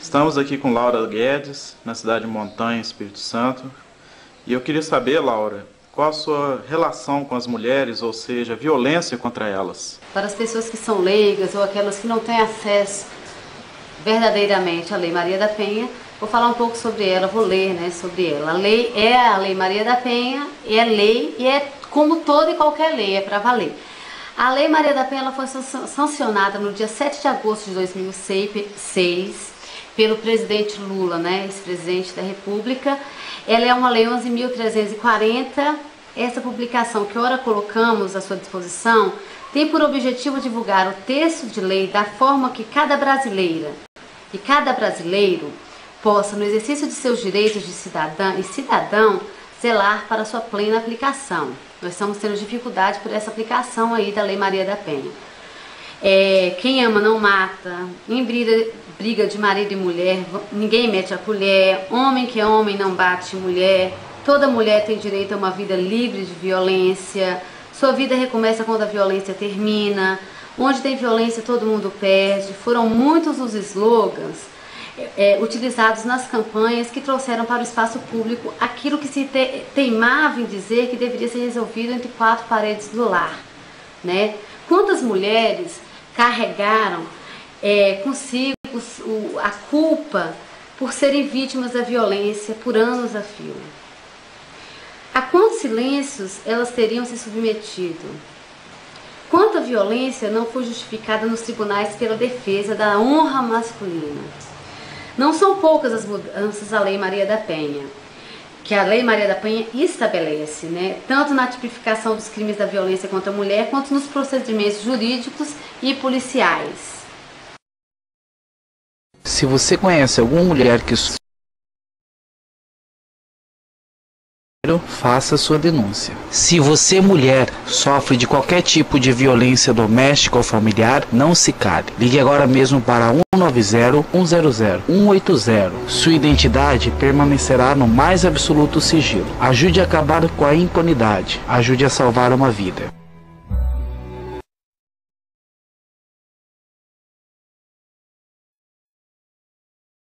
Estamos aqui com Laura Guedes, na cidade de Montanha, Espírito Santo. E eu queria saber, Laura, qual a sua relação com as mulheres, ou seja, violência contra elas? Para as pessoas que são leigas ou aquelas que não têm acesso verdadeiramente à Lei Maria da Penha, vou falar um pouco sobre ela, vou ler sobre ela. A lei é a Lei Maria da Penha, é lei e é como toda e qualquer lei, é para valer. A Lei Maria da Penha ela foi sancionada no dia 7 de agosto de 2006 pelo presidente Lula, ex-presidente da República. Ela é uma lei 11.340. Essa publicação que ora colocamos à sua disposição tem por objetivo divulgar o texto de lei da forma que cada brasileira e cada brasileiro possa, no exercício de seus direitos de cidadã e cidadão, zelar para sua plena aplicação. Nós estamos tendo dificuldade por essa aplicação aí da Lei Maria da Penha. Quem ama não mata, em briga de marido e mulher, ninguém mete a colher, homem que é homem não bate mulher, toda mulher tem direito a uma vida livre de violência, sua vida recomeça quando a violência termina, onde tem violência todo mundo perde. Foram muitos os slogans utilizados nas campanhas que trouxeram para o espaço público aquilo que se teimava em dizer que deveria ser resolvido entre quatro paredes do lar, Quantas mulheres carregaram consigo a culpa por serem vítimas da violência por anos a fio? A quantos silêncios elas teriam se submetido? Quanta violência não foi justificada nos tribunais pela defesa da honra masculina? Não são poucas as mudanças à Lei Maria da Penha, que a Lei Maria da Penha estabelece, tanto na tipificação dos crimes da violência contra a mulher, quanto nos procedimentos jurídicos e policiais. Se você conhece alguma mulher que faça sua denúncia. Se você, mulher, sofre de qualquer tipo de violência doméstica ou familiar, não se cale. Ligue agora mesmo para 190 100 180. Sua identidade permanecerá no mais absoluto sigilo. Ajude a acabar com a impunidade. Ajude a salvar uma vida.